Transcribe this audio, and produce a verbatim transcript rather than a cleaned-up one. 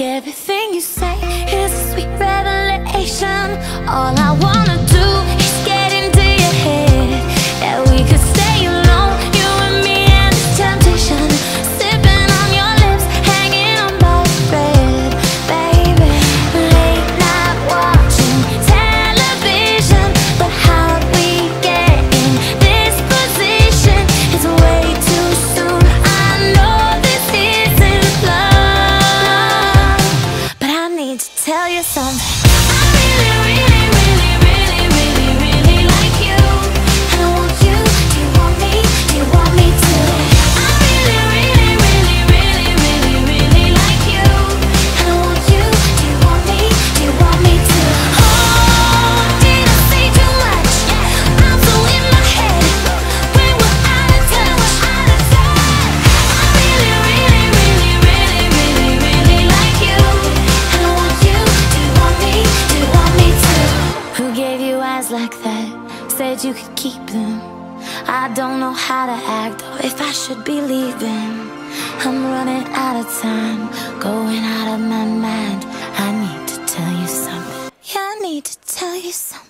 Everything you say is a sweet revelation. All I wanna do is get into your head. That we could stay alone, you and me and this temptation, sipping on your lips, hanging on my breath, baby. Late night watching television, but how'd we get in this position? It's way too soon, I know this isn't love, but I need to tell you something. You could keep them. I don't know how to act or if I should be leaving. I'm running out of time, going out of my mind. I need to tell you something. Yeah, I need to tell you something.